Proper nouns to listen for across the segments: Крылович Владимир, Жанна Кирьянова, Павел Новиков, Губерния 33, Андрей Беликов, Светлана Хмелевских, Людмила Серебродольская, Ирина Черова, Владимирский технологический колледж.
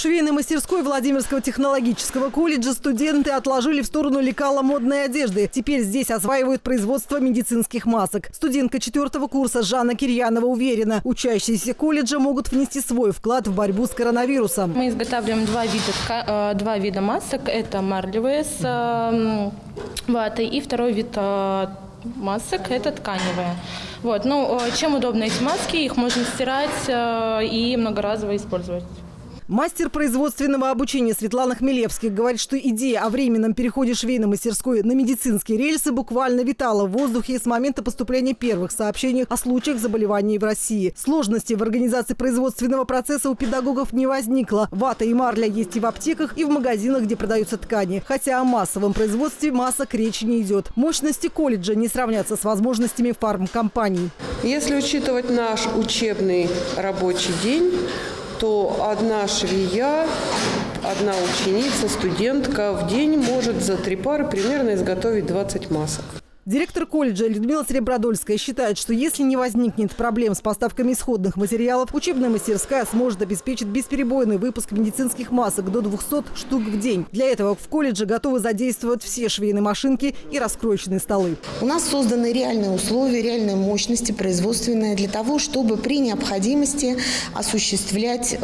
В швейной мастерской Владимирского технологического колледжа студенты отложили в сторону лекала модной одежды. Теперь здесь осваивают производство медицинских масок. Студентка 4-го курса Жанна Кирьянова уверена, учащиеся колледжа могут внести свой вклад в борьбу с коронавирусом. Мы изготавливаем два вида масок. Это марлевые с ватой и второй вид масок – это тканевые. Вот. Ну, чем удобны эти маски, их можно стирать и многоразово использовать. Мастер производственного обучения Светлана Хмелевских говорит, что идея о временном переходе швейной мастерской на медицинские рельсы буквально витала в воздухе с момента поступления первых сообщений о случаях заболеваний в России. Сложности в организации производственного процесса у педагогов не возникло. Вата и марля есть и в аптеках, и в магазинах, где продаются ткани. Хотя о массовом производстве масок речи не идет. Мощности колледжа не сравнятся с возможностями фармкомпаний. Если учитывать наш учебный рабочий день, то одна швея, одна ученица, студентка в день может за 3 пары примерно изготовить 20 масок. Директор колледжа Людмила Серебродольская считает, что если не возникнет проблем с поставками исходных материалов, учебная мастерская сможет обеспечить бесперебойный выпуск медицинских масок до 200 штук в день. Для этого в колледже готовы задействовать все швейные машинки и раскроечные столы. У нас созданы реальные условия, реальные мощности производственные для того, чтобы при необходимости осуществлять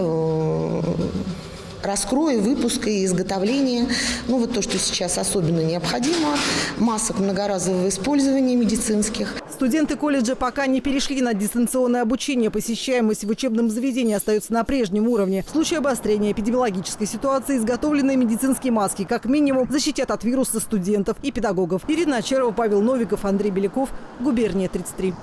раскрой, выпуск и изготовление, ну вот то, что сейчас особенно необходимо, масок многоразового использования медицинских. Студенты колледжа пока не перешли на дистанционное обучение. Посещаемость в учебном заведении остается на прежнем уровне. В случае обострения эпидемиологической ситуации изготовленные медицинские маски как минимум защитят от вируса студентов и педагогов. Ирина Черова, Павел Новиков, Андрей Беликов. Губерния 33.